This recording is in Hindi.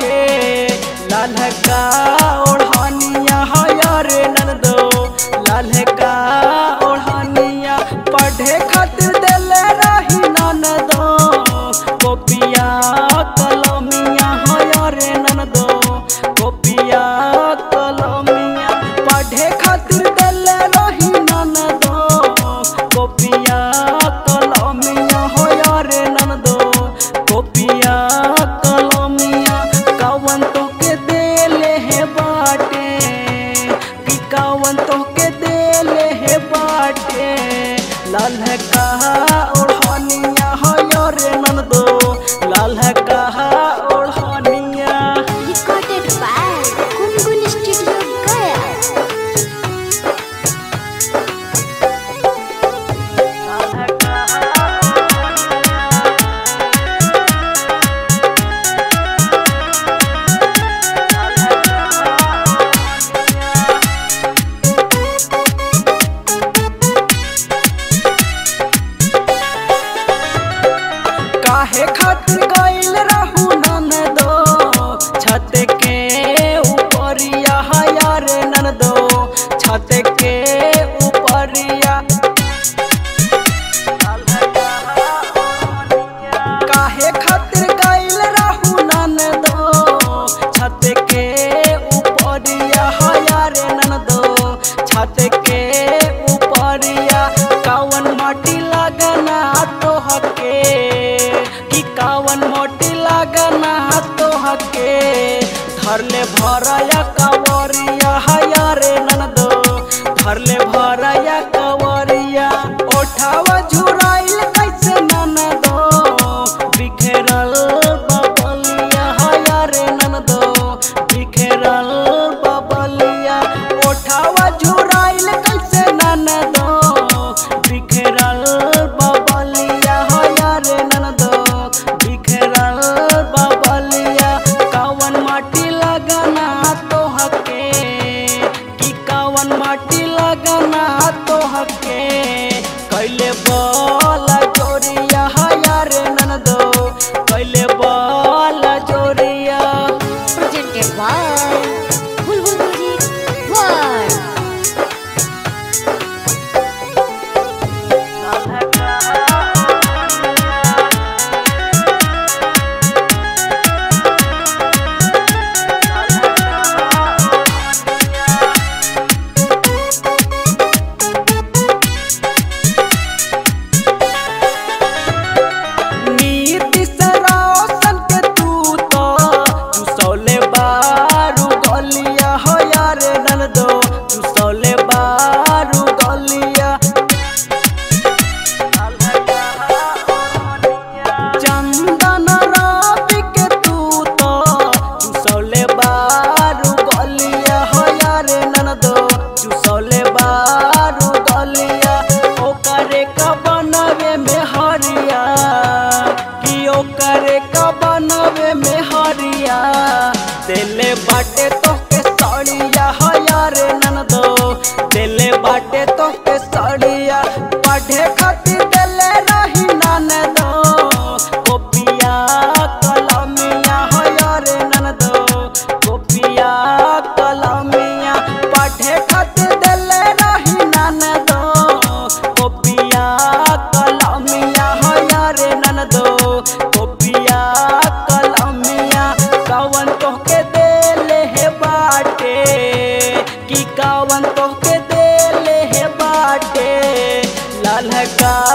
के लालका ओढ़निया हयारे नंदो लालका ओढ़निया पढ़े खातिर देले रही नंदो कॉपिया कलमिया हयारे नंदो कॉपिया कलमिया पढ़े खातिर देले रही नंदो कॉपिया कलमिया हयारे नंदो कॉपिया लालका ओढ़निया हयारे नंदो लालका ओढ़निया रिकॉर्डेड बाय गुनगुन स्टूडियो काहे खातिर गइल रहू नंदो छत के उपरिया हयारे नंदो छत के उपरिया काहे खातिर गइल रहू नंदो छत के उपरिया हयारे नंदो छत के उपरिया कावन माटी लगना तो हके कावन मोटी लगना तो हके धरले भरया कवरिया हयारे नंदो धरले भरया कवरिया ओठावा झुराइल कैसे नंदो बिखेरल बबलिया हयारे नंदो बिखेरल बबलिया ओठावा झुराइल कैसे नंदो बिखेरल बबलिया हयारे नंदो कैले बाला जोरिया हयारे नंदो कैले बाला जोरिया presented by Bulbul music world. देले बाटे तो के साड़िया हयारे नंदो देले बाटे तो के साड़िया पढ़े खातिर देले रही नंदो कॉपिया कलमिया हयारे नंदो कॉपिया कलमिया पढ़े खातिर देले रही नंदो कॉपिया कलमिया हयारे नंदो कॉपिया कलमिया कावन तोहके देले हे बाटे कि कावन तोहके देले हे बाटे लालका।